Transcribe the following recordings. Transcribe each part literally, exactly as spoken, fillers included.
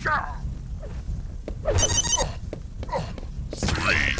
three, two, one, fight!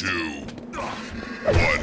two, one, fight.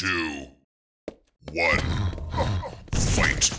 two, one, fight!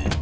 Two.